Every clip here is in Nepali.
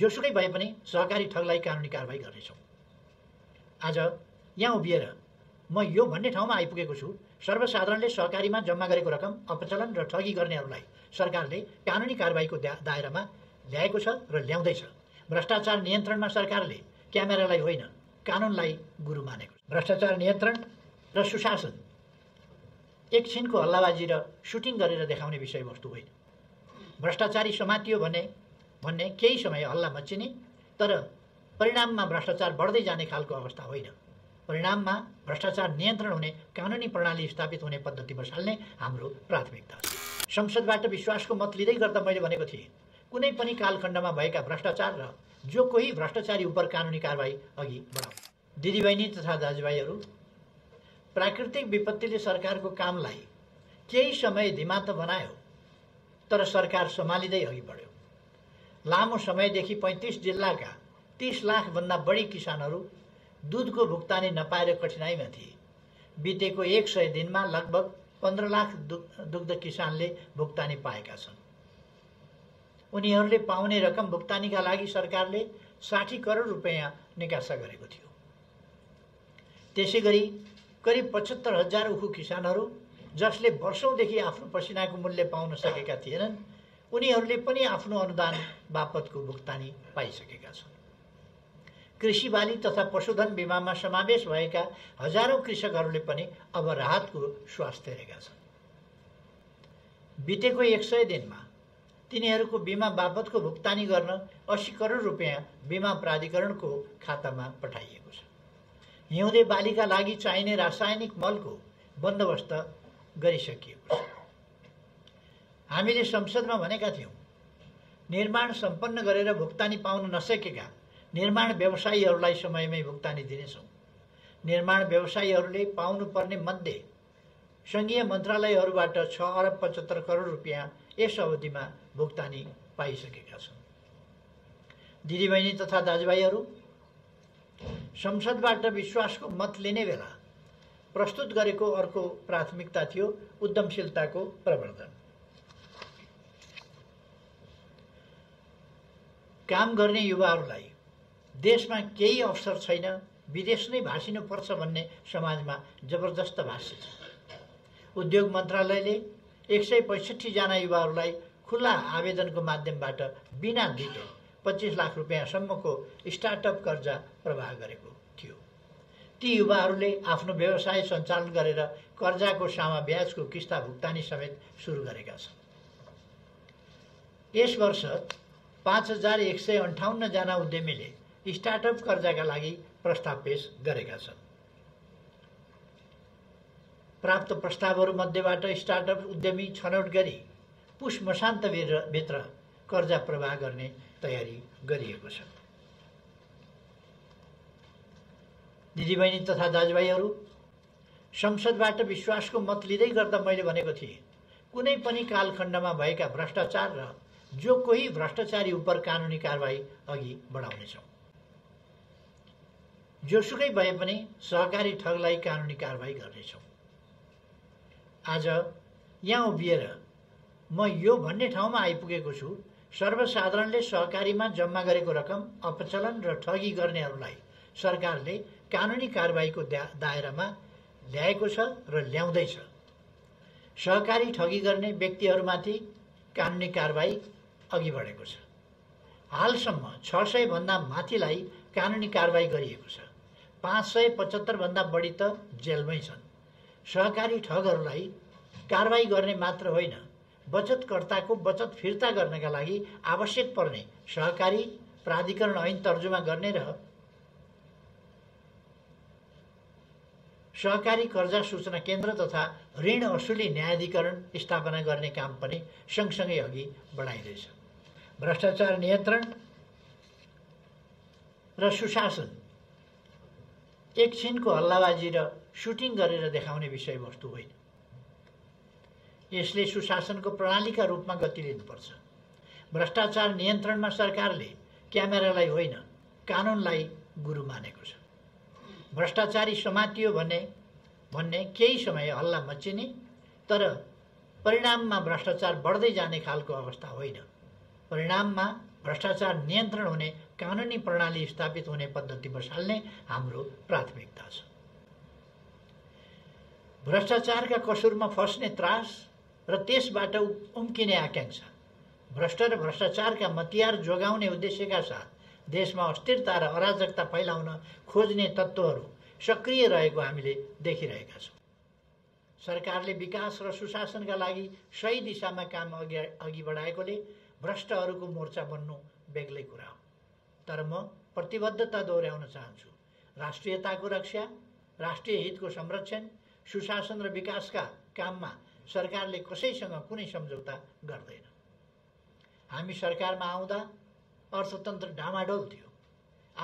जोसुकै भए पनि सहकारी ठगलाई कानुनी कारवाही गर्नेछौँ। आज यहाँ उभिएर म यो भन्ने ठाउँमा आइपुगेको छु, सर्वसाधारणले सहकारीमा जम्मा गरेको रकम अपचलन र ठगी गर्नेहरूलाई सरकारले कानुनी कारवाहीको दायरामा ल्याएको छ र ल्याउँदैछ। भ्रष्टाचार नियन्त्रणमा सरकारले क्यामेरालाई होइन कानुनलाई गुरु मानेको छ। भ्रष्टाचार नियन्त्रण र सुशासन एकछिनको हल्लाबाजी र सुटिङ गरेर देखाउने विषयवस्तु होइन। भ्रष्टाचारी समातियो भन्ने केही समय हल्ला मच्चिने तर परिणाममा भ्रष्टाचार बढ्दै जाने खालको अवस्था होइन। परिणाममा भ्रष्टाचार नियन्त्रण हुने कानुनी प्रणाली स्थापित हुने पद्धति बसाल्ने हाम्रो प्राथमिकता छ। संसदबाट विश्वासको मत लिँदै गर्दा मैले भनेको थिएँ, कुनै पनि कालखण्डमा भएका भ्रष्टाचार र जो कोही भ्रष्टाचारी उपर कानुनी कारवाही अघि बढाउँ। दिदीबहिनी तथा दाजुभाइहरू, प्राकृतिक विपत्तिले सरकारको कामलाई केही समय धिमात बनायो तर सरकार सम्हालिँदै अघि बढ्यो। लामो समयदेखि 35 जिल्लाका 30 लाखभन्दा बढी किसानहरू दूधको भुक्तानी नपाएर कठिनाइमा थिए। बितेको 100 दिनमा लगभग 15 लाख दुग्ध किसानले भुक्तानी पाएका छन्। उनीहरूले पाउने रकम भुक्तानीका लागि सरकारले 60 करोड रुपैयाँ निकासा गरेको थियो। त्यसैगरी करिब 75,000 उखु किसानहरू जसले वर्षौंदेखि आफ्नो पसिनाको मूल्य पाउन सकेका थिएनन्, उनीहरूले पनि आफ्नो अनुदान बापतको भुक्तानी पाइसकेका छन्। कृषि बाली तथा पशुधन बीमामा समावेश भएका हजारौं कृषकहरूले पनि अब राहतको श्वास फेरेका छन्। बितेको 100 दिनमा तिनीहरूको बीमा बापतको भुक्तानी गर्न 80 करोड रुपैयाँ बीमा प्राधिकरणको खातामा पठाइएको छ। हिउँदे बालीका लागि चाहिने रासायनिक मलको बन्दोबस्त गरिसकिएको छ। हामीले संसदमा भनेका थियौँ, निर्माण सम्पन्न गरेर भुक्तानी पाउन नसकेका निर्माण व्यवसायीहरूलाई समयमै भुक्तानी दिनेछौँ। निर्माण व्यवसायीहरूले पाउनुपर्ने मध्ये सङ्घीय मन्त्रालयहरूबाट 6 अरब 75 करोड रुपियाँ यस अवधिमा भुक्तानी पाइसकेका छन्। दिदीबहिनी तथा दाजुभाइहरू, संसदबाट विश्वासको मत लिने बेला प्रस्तुत गरेको अर्को प्राथमिकता थियो उद्यमशीलताको प्रवर्धन। काम गर्ने युवाहरूलाई देशमा केही अवसर छैन, विदेश नै भासिनुपर्छ भन्ने समाजमा जबरजस्त भाषित छ। उद्योग मन्त्रालयले 165 जना युवाहरूलाई खुला आवेदनको माध्यमबाट बिना धितो 25 लाख रुपियाँसम्मको स्टार्टअप कर्जा प्रवाह गरेको थियो। ती युवाहरूले आफ्नो व्यवसाय सञ्चालन गरेर कर्जाको सामा ब्याजको किस्ता भुक्तानी समेत सुरु गरेका छन्। यस वर्ष 5158 जना उद्यमीले स्टार्टअप कर्जाका लागि प्रस्ताव पेश गरेका छन्। प्राप्त प्रस्तावहरूमध्येबाट स्टार्टअप उद्यमी छनौट गरी पुष मसान्तभित्र कर्जा प्रवाह गर्ने तयारी गरिएको छ। दिदीबहिनी तथा दाजुभाइहरू, संसदबाट विश्वासको मत लिँदै गर्दा मैले भनेको थिएँ, कुनै पनि कालखण्डमा भएका भ्रष्टाचार र जो कोही भ्रष्टाचारी उपर कानुनी कारवाही अघि बढाउनेछौँ। जोसुकै भए पनि सहकारी ठगलाई कानुनी कारवाही गर्नेछौँ। आज यहाँ उभिएर म यो भन्ने ठाउँमा आइपुगेको छु, सर्वसाधारणले सहकारीमा जम्मा गरेको रकम अपचलन र ठगी गर्नेहरूलाई सरकारले कानुनी कारवाहीको दायरामा ल्याएको छ र ल्याउँदैछ। सहकारी ठगी गर्ने व्यक्तिहरूमाथि कानुनी कारवाही अघि बढेको छ। हालसम्म 600 भन्दा माथिलाई कानुनी कारवाही गरिएको छ। 575 भन्दा बढी त जेलमै छन्। सहकारी ठगहरूलाई कारवाही गर्ने मात्र होइन, बचतकर्ताको बचत फिर्ता गर्नका लागि आवश्यक पर्ने सहकारी प्राधिकरण ऐन तर्जुमा गर्ने र सहकारी कर्जा सूचना केन्द्र तथा ऋण असुली न्यायाधिकरण स्थापना गर्ने काम पनि सँगसँगै अघि बढाइँदैछ। भ्रष्टाचार नियन्त्रण र सुशासन एकछिनको हल्लाबाजी र सुटिङ गरेर देखाउने विषयवस्तु होइन। यसले सुशासनको प्रणालीका रूपमा गति लिनुपर्छ। भ्रष्टाचार नियन्त्रणमा सरकारले क्यामेरालाई होइन कानुनलाई गुरु मानेको छ। भ्रष्टाचारी समातियो भन्ने केही समय हल्ला मच्चिने तर परिणाममा भ्रष्टाचार बढ्दै जाने खालको अवस्था होइन। परिणाममा भ्रष्टाचार नियन्त्रण हुने कानुनी प्रणाली स्थापित हुने पद्धति बसाल्ने हाम्रो प्राथमिकता छ। भ्रष्टाचारका कसुरमा फस्ने त्रास र त्यसबाट उम्किने आकांक्षा, भ्रष्ट र भ्रष्टाचारका मतियार जोगाउने उद्देश्यका साथ देशमा अस्थिरता र अराजकता फैलाउन खोज्ने तत्त्वहरू सक्रिय रहेको हामीले देखिरहेका छौँ। सरकारले विकास र सुशासनका लागि सही दिशामा काम अघि बढाएकोले भ्रष्टहरूको मोर्चा बन्नु बेग्लै कुरा हो, तर म प्रतिबद्धता दोहोऱ्याउन चाहन्छु। राष्ट्रियताको रक्षा, राष्ट्रिय हितको संरक्षण, सुशासन र विकासका काममा सरकारले कसैसँग कुनै सम्झौता गर्दैन। हामी सरकारमा आउँदा अर्थतन्त्र डामाडोल थियो,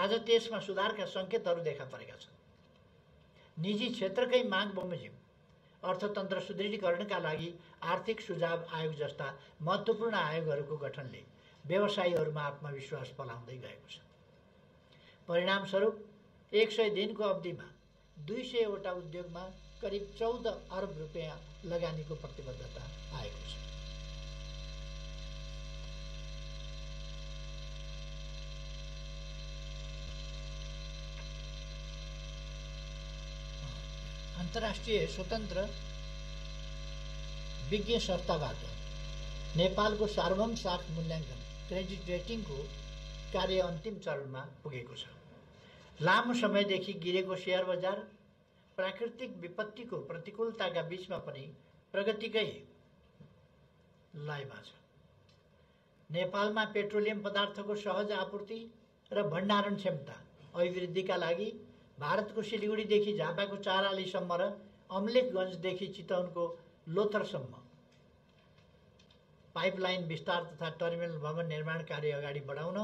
आज त्यसमा सुधारका संकेतहरू देखा परेका छन्। निजी क्षेत्रकै माग बमोजिम अर्थतन्त्र सुदृढीकरणका लागि आर्थिक सुझाव आयोग जस्ता महत्त्वपूर्ण आयोगहरूको गठनले व्यवसायीहरूमा आत्मविश्वास फैलाउँदै गएको छ। परिणामस्वरूप 100 दिनको अवधिमा 200 वटा उद्योगमा करिब 14 अर्ब रुपैयाँ लगानीको प्रतिबद्धता आएको छ। अन्तर्राष्ट्रिय स्वतन्त्र विज्ञ संस्थाबाट नेपालको सार्वभौम साख मूल्याङ्कन क्रेडिट रेटिङको कार्य अन्तिम चरणमा पुगेको छ। लामो समयदेखि गिरेको शेयर बजार प्राकृतिक विपत्तिको प्रतिकूलताका बीचमा पनि प्रगतिकै लयमा छ। नेपालमा पेट्रोलियम पदार्थको सहज आपूर्ति र भण्डारण क्षमता अभिवृद्धिका लागि भारतको सिलगढीदेखि झापाको चारालीसम्म र अम्लेखगञ्जदेखि चितवनको लोथरसम्म पाइपलाइन विस्तार तथा टर्मिनल भवन निर्माण कार्य अगाडि बढाउन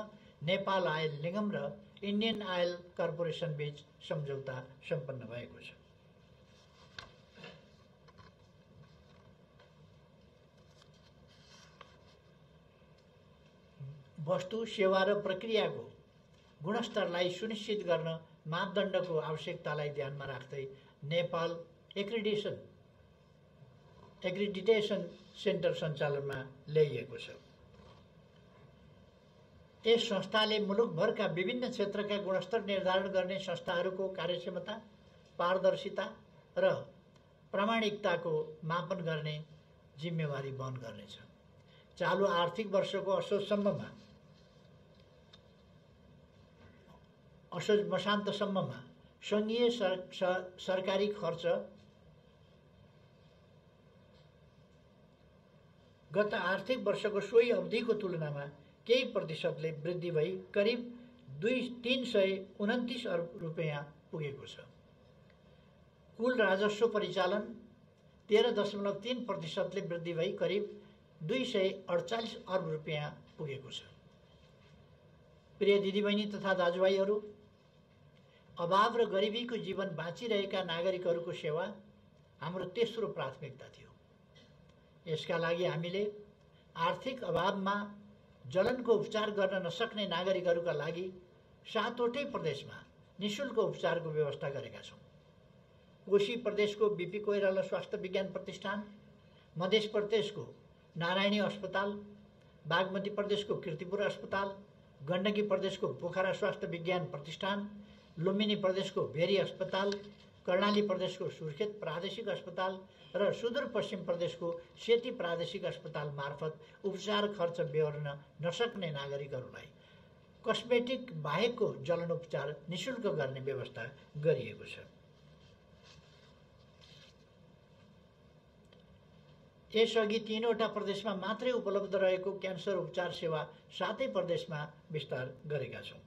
नेपाल आयल निगम र इन्डियन आयल कर्पोरेसन बीच सम्झौता सम्पन्न भएको छ। वस्तु, सेवा र प्रक्रियाको गुणस्तरलाई सुनिश्चित गर्न मापदण्डको आवश्यकतालाई ध्यानमा राख्दै नेपाल एक्रिडिटेसन सेन्टर सञ्चालनमा ल्याइएको छ। यस संस्थाले मुलुकभरका विभिन्न क्षेत्रका गुणस्तर निर्धारण गर्ने संस्थाहरूको कार्यक्षमता, पारदर्शिता र प्रामाणिकताको मापन गर्ने जिम्मेवारी वहन गर्नेछ। चालु आर्थिक वर्षको असोज मसान्तसम्ममा सङ्घीय सरकारी खर्च गत आर्थिक वर्षको सोही अवधिको तुलनामा केही प्रतिशतले वृद्धि भई करिब 329 अर्ब रुपैयाँ पुगेको छ। कुल राजस्व परिचालन 13.3%ले वृद्धि भई करिब 248 अर्ब रुपैयाँ पुगेको छ। प्रिय दिदीबहिनी तथा दाजुभाइहरू, अभाव र गरिबीको जीवन बाँचिरहेका नागरिकहरूको सेवा हाम्रो तेस्रो प्राथमिकता थियो। यसका लागि हामीले आर्थिक अभावमा जलनको उपचार गर्न नसक्ने नागरिकहरूका लागि 7 वटै प्रदेशमा निःशुल्क उपचारको व्यवस्था गरेका छौँ। कोशी प्रदेशको बीपी कोइराला स्वास्थ्य विज्ञान प्रतिष्ठान, मध्य प्रदेशको नारायणी अस्पताल, बागमती प्रदेशको कीर्तिपुर अस्पताल, गण्डकी प्रदेशको पोखरा स्वास्थ्य विज्ञान प्रतिष्ठान, लुम्बिनी प्रदेशको भेरी अस्पताल, कर्णाली प्रदेशको सुर्खेत प्रादेशिक अस्पताल र सुदूरपश्चिम प्रदेशको सेती प्रादेशिक अस्पताल मार्फत उपचार खर्च बेहोर्न नसक्ने नागरिकहरूलाई कस्मेटिक बाहेकको जलन उपचार निःशुल्क गर्ने व्यवस्था गरिएको छ। यसअघि 3 वटा प्रदेशमा मात्रै उपलब्ध रहेको क्यान्सर उपचार सेवा 7 प्रदेशमा विस्तार गरेका छौँ।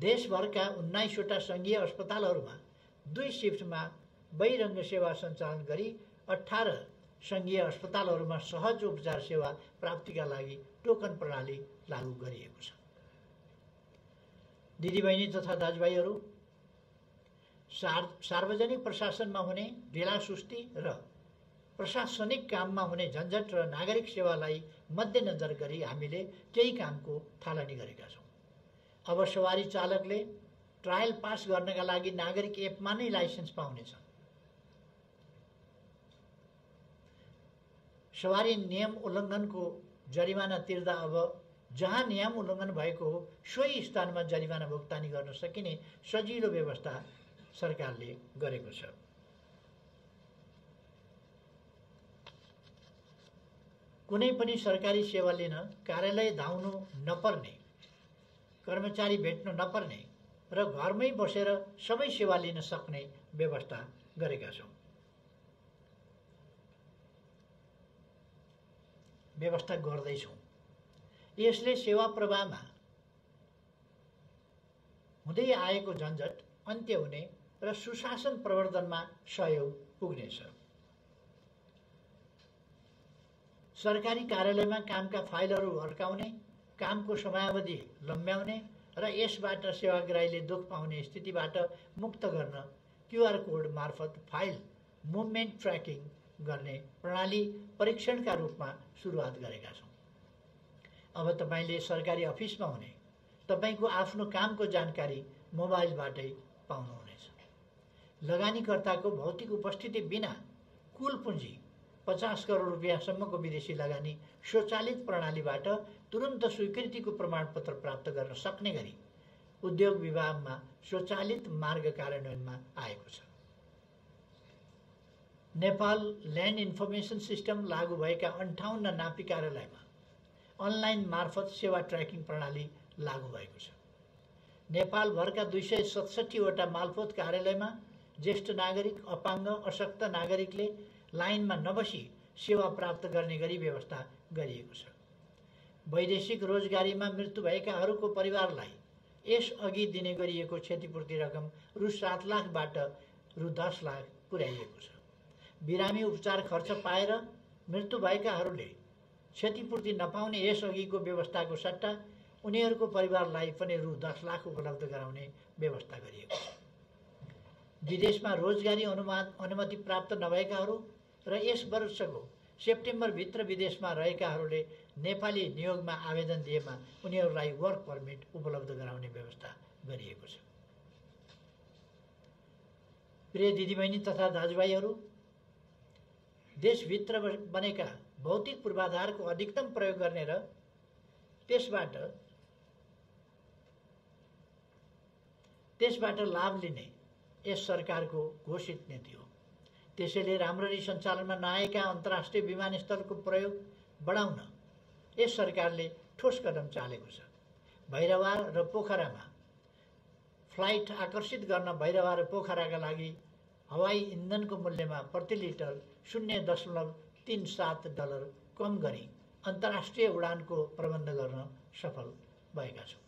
देशभरका 19 वटा सङ्घीय अस्पतालहरूमा 2 सिफ्टमा बहिरङ्ग सेवा सञ्चालन गरी 18 सङ्घीय अस्पतालहरूमा सहज उपचार सेवा प्राप्तिका लागि टोकन प्रणाली लागू गरिएको छ। दिदीबहिनी तथा दाजुभाइहरू, सार्वजनिक प्रशासनमा हुने ढिलासुस्ती र प्रशासनिक काममा हुने झन्झट र नागरिक सेवालाई मध्यनजर गरी हामीले केही कामको थालनी गरेका छौँ। अब सवारी चालकले ट्रायल पास गर्नका लागि नागरिक एपमा नै लाइसेन्स पाउनेछ। सवारी नियम उल्लङ्घनको जरिमाना तिर्दा अब जहाँ नियम उल्लङ्घन भएको हो सोही स्थानमा जरिवाना भुक्तानी गर्न सकिने सजिलो व्यवस्था सरकारले गरेको छ। कुनै पनि सरकारी सेवा लिन कार्यालय धाउनु नपर्ने, कर्मचारी भेट्नु नपर्ने र घरमै बसेर सबै सेवा लिन सक्ने व्यवस्था गरेका छौं। व्यवस्था गर्दै छौं। यसले सेवा प्रवाहमा हुँदै आएको झन्झट अन्त्य हुने र सुशासन प्रवर्धनमा सहयोग पुग्नेछ। सरकारी कार्यालयमा कामका फाइलहरू हर्काउने, कामको समयावधि लम्ब्याउने र यसबाट सेवाग्राहीले दुख पाउने स्थितिबाट मुक्त गर्न क्यूआर कोड मार्फत फाइल मुभमेन्ट ट्र्याकिङ गर्ने प्रणाली परीक्षणका रूपमा सुरुवात गरेका छौं। अब तपाईले सरकारी अफिसमा हुने तपाईको आफ्नो कामको जानकारी मोबाइलबाटै पाउनुहुनेछ। लगानीकर्ताको भौतिक उपस्थिति बिना कुल पुँजी 50 करोड रुपैयाँसम्मको विदेशी लगानी स्वचालित प्रणालीबाट तुरुन्त स्वीकृतिको प्रमाणपत्र प्राप्त गर्न सक्ने गरी उद्योग विभागमा स्वचालित मार्ग कार्यान्वयनमा आएको छ। नेपाल ल्यान्ड इन्फर्मेसन सिस्टम लागू भएका 58 नापी कार्यालयमा अनलाइन मार्फत सेवा ट्र्याकिङ प्रणाली लागू भएको छ। नेपालभरका 267 वटा मालपोत कार्यालयमा ज्येष्ठ नागरिक, अपाङ्ग, अशक्त नागरिकले लाइनमा नबसी सेवा प्राप्त गर्ने गरी व्यवस्था गरिएको छ। वैदेशिक रोजगारीमा मृत्यु भएकाहरूको परिवारलाई यसअघि दिने गरिएको क्षतिपूर्ति रकम रु 7 लाखबाट रु 10 लाख पुर्याइएको छ। बिरामी उपचार खर्च पाएर मृत्यु भएकाहरूले क्षतिपूर्ति नपाउने यसअघिको व्यवस्थाको सट्टा उनीहरूको परिवारलाई पनि रु 10 लाख उपलब्ध गराउने व्यवस्था गरिएको छ। विदेशमा रोजगारी अनुमति प्राप्त नभएकाहरू र यस वर्षको सेप्टेम्बरभित्र विदेशमा रहेकाहरूले नेपाली नियोगमा आवेदन दिएमा उनीहरूलाई वर्क पर्मिट उपलब्ध गराउने व्यवस्था गरिएको छ। प्रिय दिदीबहिनी तथा दाजुभाइहरू, देशभित्र बनेका भौतिक पूर्वाधारको अधिकतम प्रयोग गर्ने र त्यसबाट लाभ लिने यस सरकारको घोषित नीति हो। त्यसैले राम्ररी सञ्चालनमा नआएका अन्तर्राष्ट्रिय विमानस्थलको प्रयोग बढाउन यस सरकारले ठोस कदम चालेको छ। भैरवा र पोखरामा फ्लाइट आकर्षित गर्न भैरवा र पोखराका लागि हवाई इन्धनको मूल्यमा प्रति लिटर $0.37 कम गरी अन्तर्राष्ट्रिय उडानको प्रबन्ध गर्न सफल भएका छौँ।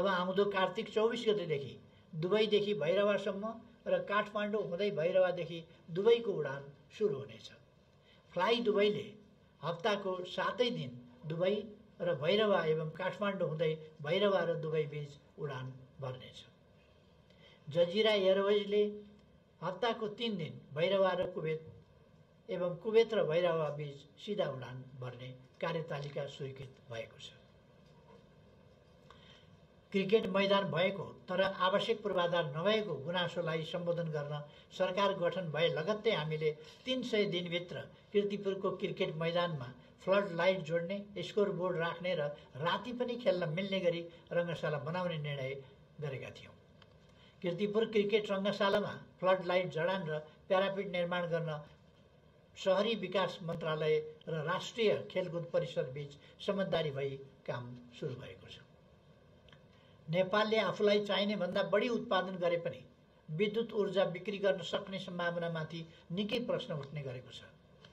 अब आउँदो कार्तिक 24 गतेदेखि दुबईदेखि भैरवासम्म र काठमाडौँ हुँदै भैरवादेखि दुबईको उडान सुरु हुनेछ। फ्लाइ दुबईले हप्ताको 7 दिन दुबई र भैरवा एवं काठमाडौँ हुँदै भैरवा र दुबई बीच उडान भर्नेछ। जजिरा एयरवेजले हप्ताको 3 दिन भैरवा र कुवेत एवं कुवेत र भैरवा बीच सीधा उडान भर्ने कार्यतालिका स्वीकृत भएको छ। क्रिकेट मैदान भएको तर आवश्यक पूर्वाधार नभएको गुनासोलाई सम्बोधन गर्न सरकार गठन भए लगत्तै हामीले 300 दिनभित्र किर्तिपुरको क्रिकेट मैदानमा फ्लड लाइट जोड्ने, स्कोर बोर्ड राख्ने र राति पनि खेल्न मिल्ने गरी रङ्गशाला बनाउने निर्णय गरेका थियौँ। किर्तिपुर क्रिकेट रङ्गशालामा फ्लड लाइट जडान र प्यारापिट निर्माण गर्न शहरी विकास मन्त्रालय र राष्ट्रिय खेलकुद परिषद बीच समझदारी भई काम सुरु भएको छ। नेपालले आफूलाई चाहिने भन्दा बढी उत्पादन गरे पनि विद्युत ऊर्जा बिक्री गर्न सक्ने सम्भावनामाथि निकै प्रश्न उठ्ने गरेको छ।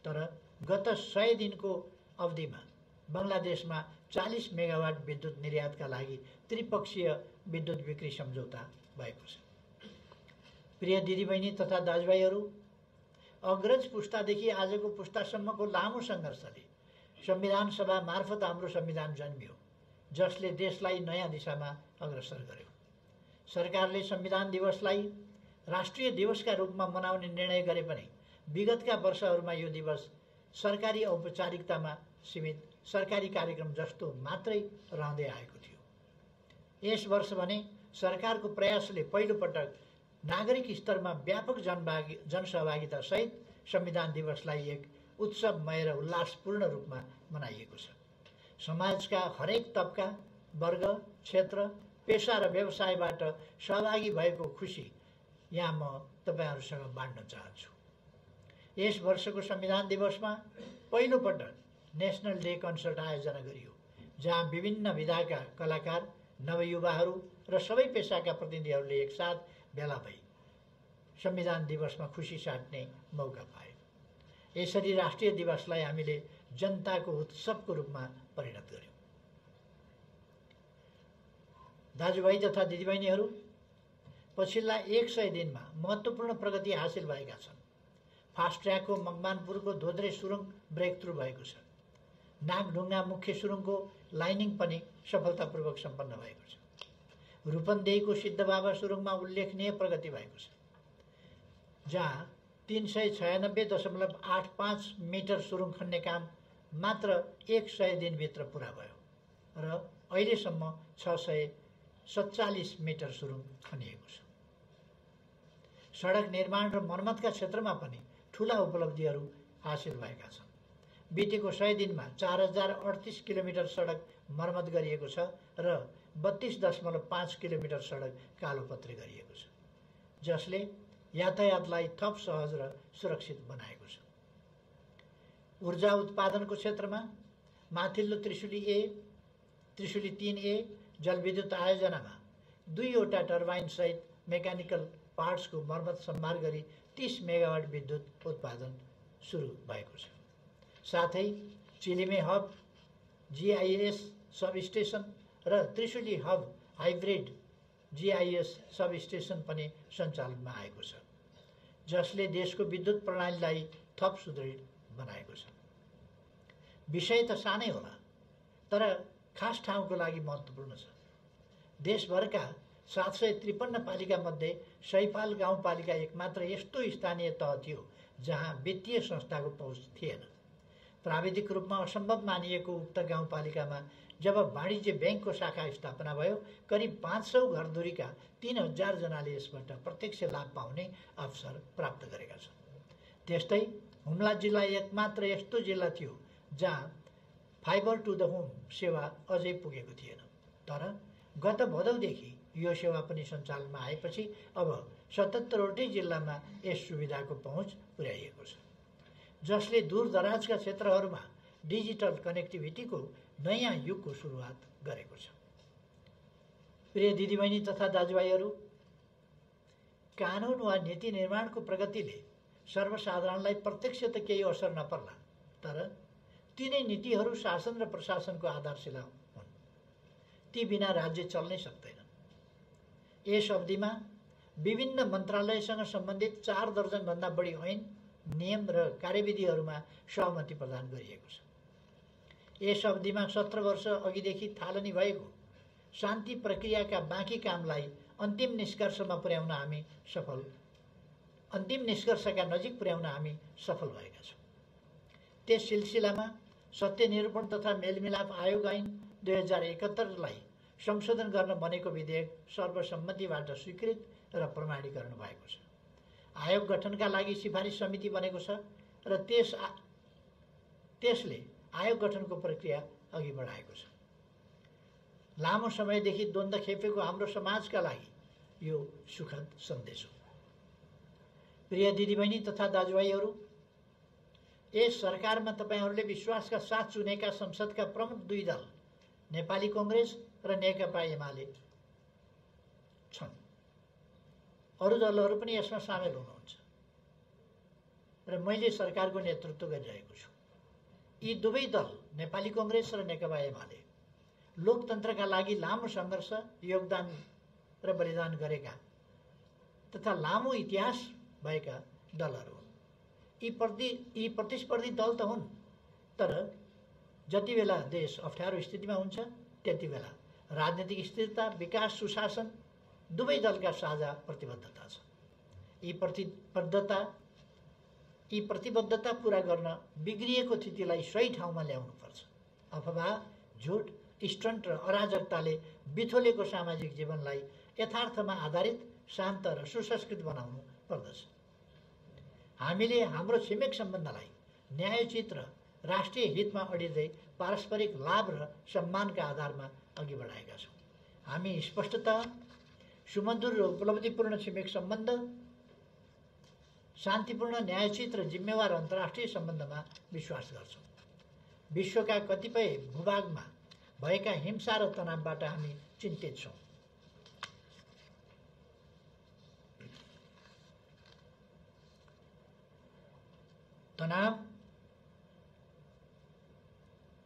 तर गत 100 दिनको अवधिमा बङ्गलादेशमा 40 मेगावाट विद्युत निर्यातका लागि त्रिपक्षीय विद्युत बिक्री सम्झौता भएको छ। प्रिय दिदीबहिनी तथा दाजुभाइहरू, अग्रज पुस्तादेखि आजको पुस्तासम्मको लामो सङ्घर्षले संविधान सभा मार्फत हाम्रो संविधान जन्मियो, जसले देशलाई नयाँ दिशामा अग्रसर गर्यो। सरकारले संविधान दिवसलाई राष्ट्रिय दिवसका रूपमा मनाउने निर्णय गरे पनि विगतका वर्षहरूमा यो दिवस सरकारी औपचारिकतामा सीमित सरकारी कार्यक्रम जस्तो मात्रै रहँदै आएको थियो। यस वर्ष भने सरकारको प्रयासले पहिलोपटक नागरिक स्तरमा व्यापक जनसहभागिता सहित संविधान दिवसलाई एक उत्सवमय र उल्लासपूर्ण रूपमा मनाइएको छ। समाज का हरेक तबका वर्ग क्षेत्र पेशा र व्यवसायबाट सहभागी भएको खुशी यहाँ म तपाईहरुसँग बाँड्न चाहन्छु। यस वर्षको संविधान दिवसमा पहिलो पटक नेशनल डे कन्सर्ट आयोजना गरियो जहाँ विभिन्न विधाका कलाकार नवयुवाहरू र सबै पेशाका प्रतिनिधिहरूले एकसाथ भेला भई संविधान दिवसमा खुशी साट्ने मौका पाए। यसरी राष्ट्रिय दिवसलाई हामीले जनताको उत्सवको रूपमा परिणत गर्यौं। दाजुभाइ तथा दिदीबहिनीहरू, पछिल्ला 100 दिनमा महत्त्वपूर्ण प्रगति हासिल भएका छन्। फास्ट ट्र्याकको मगमानपुरको धोद्रे सुरुङ ब्रेक थ्रु भएको छ। नागढुङ्गा मुख्य सुरुङको लाइनिङ पनि सफलतापूर्वक सम्पन्न भएको छ। रूपन्देहीको सिद्धबाबा सुरुङमा उल्लेखनीय प्रगति भएको छ जहाँ 396.85 मिटर सुरुङ खन्ने काम मात्र 100 दिनभित्र पुरा भयो र अहिलेसम्म 647 मिटर सुरुङ खनिएको छ। सडक निर्माण र मर्मतका क्षेत्रमा पनि ठूला उपलब्धिहरू हासिल भएका छन्। बितेको 100 दिनमा 4038 किलोमिटर सडक मर्मत गरिएको छ र 32.5 किलोमिटर सडक कालोपत्री गरिएको छ जसले यातायातलाई थप सहज र सुरक्षित बनाएको छ। ऊर्जा उत्पादनको क्षेत्रमा माथिल्लो त्रिशुली 3A जलविद्युत आयोजनामा 2 वटा टर्बाइन सहित मेकानिकल पार्ट्सको मर्मत सम्भार गरी 30 मेगावाट विद्युत उत्पादन सुरु भएको छ। साथै चिलिमे हब GIS सबस्टेशन र Trishuli hub hybrid GIS substation पनि सञ्चालनमा आएको छ जसले देशको विद्युत प्रणालीलाई थप सुदृढ बनाएको छ। विषय त सानै होला तर खास ठाउँको लागि महत्त्वपूर्ण छ। देशभरका 753 पालिका मध्ये सैपाल गाउँपालिका एकमात्र यस्तो स्थानीय तह थियो जहाँ वित्तीय संस्थाको पहुँच थिएन। प्राविधिक रूपमा असम्भव मानिएको उक्त गाउँपालिकामा जब वाणिज्य बैंकको शाखा स्थापना भयो करिब 500 घरधुरीका 3000 जनाले यसबाट प्रत्यक्ष लाभ पाउने अवसर प्राप्त गरेका छन्। त्यस्तै हुम्ला जिल्ला एकमात्र यस्तो जिल्ला थियो जहाँ फाइबर टू द होम सेवा अझै पुगेको थिएन, तर गत भदौदेखि यो सेवा पनि सञ्चालनमा आएपछि अब 77वटै जिल्लामा यस सुविधाको पहुँच पुर्याइएको छ जसले दूरदराजका क्षेत्रहरूमा डिजिटल कनेक्टिभिटीको नयाँ युगको सुरुवात गरेको छ। प्रिय दिदीबहिनी तथा दाजुभाइहरू, कानुन वा नीति निर्माणको प्रगतिले सर्वसाधारणलाई प्रत्यक्ष त केही असर नपर्ला तर तीनै नीतिहरू शासन र प्रशासनको आधारशिला हुन्। ती बिना राज्य चल्नै सक्दैन। यस अवधिमा विभिन्न मन्त्रालयसँग सम्बन्धित 4 दर्जनभन्दा बढी ऐन नियम र कार्यविधिहरूमा सहमति प्रदान गरिएको छ। यस अवधिमा 17 वर्ष अघिदेखि थालनी भएको शान्ति प्रक्रियाका बाँकी कामलाई अन्तिम निष्कर्षका नजिक पुर्याउन हामी सफल भएका छौँ। त्यस सिलसिलामा सत्यनिरूपण तथा मेलमिलाप आयोग ऐन 2071 संशोधन गर्न बनेको विधेयक सर्वसम्मतिबाट स्वीकृत र प्रमाणीकरण भएको छ। आयोग गठनका लागि सिफारिस समिति बनेको छ र त्यसले आयोग गठनको प्रक्रिया अघि बढाएको छ। लामो समयदेखि द्वन्द्व खेपेको हाम्रो समाजका लागि यो सुखद सन्देश हो। प्रिय दिदीबहिनी तथा दाजुभाइहरू, यस सरकारमा तपाईहरुले विश्वासका साथ चुनेका संसदका प्रमुख 2 दल नेपाली कांग्रेस र नेकपा एमाले छन्। अरु दलहरु पनि यसमा सामेल हुनुहुन्छ र मैले सरकारको नेतृत्व गरिरहेको छु। यी दुवै दल नेपाली कांग्रेस र नेकपा एमाले लोकतन्त्रका लागि लामो संघर्ष योगदान र बलिदान गरेका तथा लामो इतिहास भएका दलहरु हुन्। यी प्रतिस्पर्धी दल त हुन् तर जति बेला देश अप्ठ्यारो स्थितिमा हुन्छ त्यति बेला राजनीतिक स्थिरता, विकास, सुशासन दुवै दलका साझा प्रतिबद्धता छ। यी प्रतिबद्धता पूरा गर्न बिग्रिएको स्थितिलाई सही ठाउँमा ल्याउनुपर्छ। अफवाह, झुट, स्टन्ट र अराजकताले बिथोलेको सामाजिक जीवनलाई यथार्थमा आधारित, शान्त र सुसंस्कृत बनाउनु पर्दछ। हामीले हाम्रो छिमेक सम्बन्धलाई न्यायोचित र राष्ट्रिय हितमा अडिँदै पारस्परिक लाभ र सम्मानका आधारमा अघि बढाएका छौं। हामी स्पष्टता, सुमधुर र उपलब्धिपूर्ण छिमेक सम्बन्ध, शान्तिपूर्ण, न्यायचित र जिम्मेवार अन्तर्राष्ट्रिय सम्बन्धमा विश्वास गर्छौं। विश्वका कतिपय भूभागमा भएका हिंसा र तनावबाट हामी चिन्तित छौं।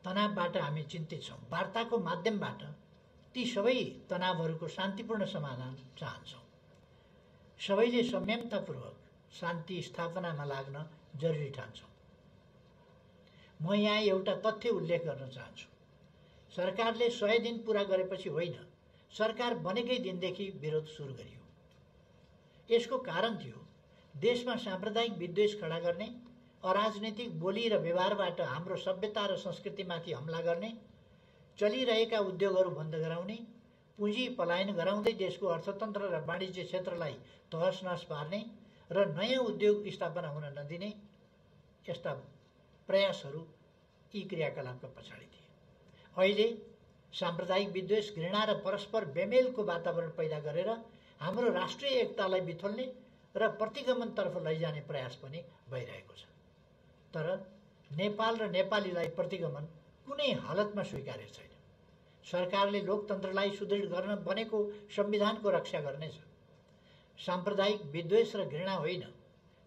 तनावबाट हामी चिन्तित छौं। वार्ताको माध्यमबाट ती सबै तनावहरूको शान्तिपूर्ण समाधान चाहन्छौं। सबैले संयमतापूर्वक शान्ति स्थापनामा लाग्न जरुरी ठान्छौं। म यहाँ एउटा तथ्य उल्लेख गर्न चाहन्छु। सरकारले 100 दिन पूरा गरेपछि होइन, सरकार बनेकै दिनदेखि विरोध सुरु गरियो। यसको कारण थियो देशमा साम्प्रदायिक विद्वेष खडा गर्ने, अराजनीतिक बोली र व्यवहारबाट हाम्रो सभ्यता र संस्कृतिमाथि हमला गर्ने, चलिरहेका उद्योगहरू बन्द गराउने, पुँजी पलायन गराउँदै देशको अर्थतन्त्र र वाणिज्य क्षेत्रलाई तहसनहस पार्ने र नयाँ उद्योग स्थापना हुन नदिने यस्ता प्रयासहरू यी क्रियाकलापका पछाडि थिए। अहिले साम्प्रदायिक विद्वेष, घृणा र परस्पर बेमेलको वातावरण पैदा गरेर हाम्रो राष्ट्रिय एकतालाई बिथोल्ने र प्रतिगमनतर्फ लैजाने प्रयास पनि भइरहेको छ। तर नेपाल र नेपालीलाई प्रतिगमन कुनै हालतमा स्वीकार्य छैन। सरकारले लोकतन्त्रलाई सुदृढ गर्न बनेको संविधानको रक्षा गर्नेछ। साम्प्रदायिक विद्वेष र घृणा होइन,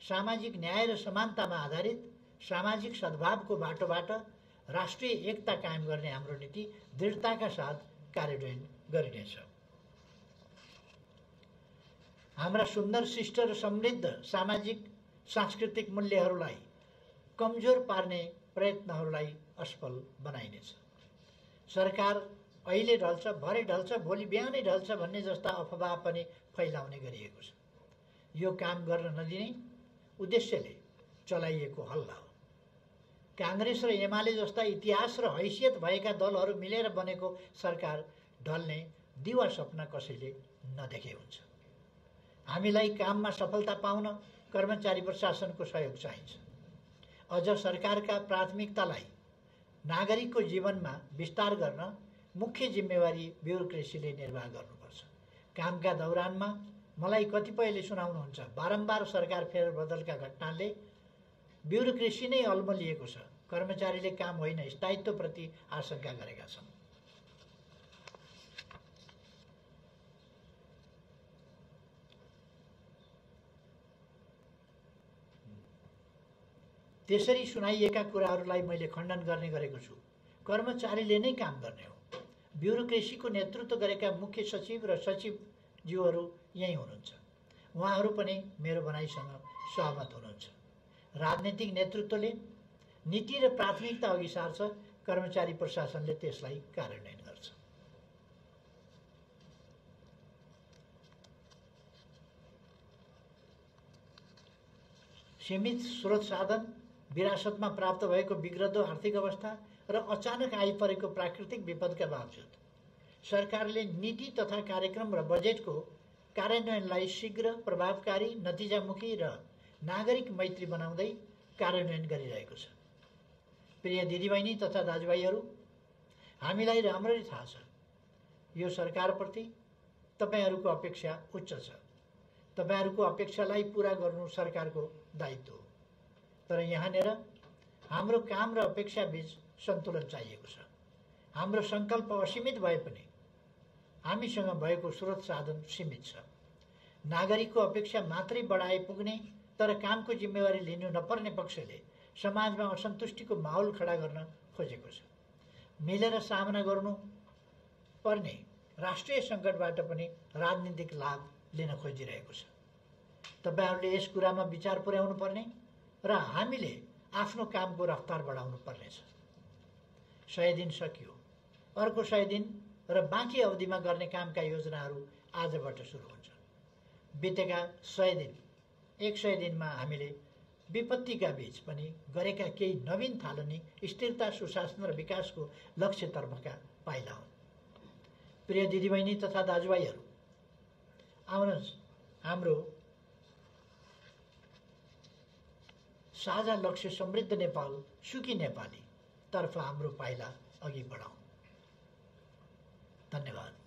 सामाजिक न्याय र समानतामा आधारित सामाजिक सद्भावको बाटोबाट राष्ट्रिय एकता कायम गर्ने हाम्रो नीति दृढताका साथ कार्यान्वयन गरिनेछ। हाम्रा सुन्दर, शिष्ट र समृद्ध सामाजिक सांस्कृतिक मूल्यहरूलाई कमजोर पार्ने प्रयत्नहरूलाई असफल बनाइनेछ। सरकार अहिले ढल्छ, भरे ढल्छ, भोलि बिहानै ढल्छ भन्ने जस्ता अफवाह पनि फैलाउने गरिएको छ। यो काम गर्न नदिने उद्देश्यले चलाइएको हल्ला हो। काङ्ग्रेस र एमाले जस्ता इतिहास र हैसियत भएका दलहरू मिलेर बनेको सरकार ढल्ने दिवा सपना कसैले नदेखे हुन्छ। हामीलाई काममा सफलता पाउन कर्मचारी प्रशासनको सहयोग चाहिन्छ। अझ सरकारका प्राथमिकतालाई नागरिकको जीवनमा विस्तार गर्न मुख्य जिम्मेवारी ब्युरोक्रेसीले निर्वाह गर्नुपर्छ। कामका दौरानमा मलाई कतिपयले सुनाउनुहुन्छ, बारम्बार सरकार फेरबदलका घटनाले ब्युरोक्रेसी नै अल्मलिएको छ, कर्मचारीले काम होइन स्थायित्वप्रति आशंका गरेका छन्। त्यसरी सुनाइएका कुराहरूलाई मैले खण्डन गर्ने गरेको छु। कर्मचारीले नै काम गर्ने हो। ब्युरोक्रेसीको नेतृत्व गरेका मुख्य सचिव र सचिवज्यूहरू यही हुनुहुन्छ। उहाँहरू पनि मेरो भनाइसँग सहमत हुनुहुन्छ। राजनीतिक नेतृत्वले नीति र प्राथमिकता अघि सार्छ, कर्मचारी प्रशासनले त्यसलाई कार्यान्वयन गर्छ। सीमित स्रोत साधन, विरासतमा प्राप्त भएको बिग्रदो आर्थिक अवस्था र अचानक आइपरेको प्राकृतिक विपदका बावजुद सरकारले नीति तथा कार्यक्रम र बजेटको कार्यान्वयनलाई शीघ्र, प्रभावकारी, नतिजामुखी र नागरिक मैत्री बनाउँदै कार्यान्वयन गरिरहेको छ। प्रिय दिदीबहिनी तथा दाजुभाइहरू, हामीलाई राम्ररी थाहा छ यो सरकारप्रति तपाईहरूको अपेक्षा उच्च छ। तपाईहरूको अपेक्षालाई पूरा गर्नु सरकारको दायित्व हो। तर यहाँनेर हाम्रो काम र अपेक्षा बीच सन्तुलन चाहिएको छ। हाम्रो संकल्प असीमित भए पनि हामीसँग भएको स्रोत साधन सीमित छ। नागरिकको अपेक्षा मात्रै बढाए पुग्ने तर कामको जिम्मेवारी लिनु नपर्ने पक्षले समाजमा असन्तुष्टिको माहौल खडा गर्न खोजेको छ। मिलेर सामना गर्नु पर्ने राष्ट्रिय सङ्कटबाट पनि राजनीतिक लाभ लिन खोजिरहेको छ। तपाईँहरूले यस कुरामा विचार पुर्याउनु पर्ने र हामीले आफ्नो कामको रफ्तार बढाउनु पर्नेछ। 100 दिन सकियो, अर्को 100 दिन र बाँकी अवधिमा गर्ने कामका योजनाहरू आजबाट सुरु हुन्छ। बितेका 100 दिनमा हामीले विपत्तिका बीच पनि गरेका केही नवीन थालनी स्थिरता, सुशासन र विकासको लक्ष्यतर्फका पाइला हुन्। प्रिय दिदीबहिनी तथा दाजुभाइहरू, आउनुहोस् हाम्रो साझा लक्ष्य समृद्ध नेपाल सुखी नेपाली तर्फ हाम्रो पाइला अघि बढाउँ। धन्यवाद।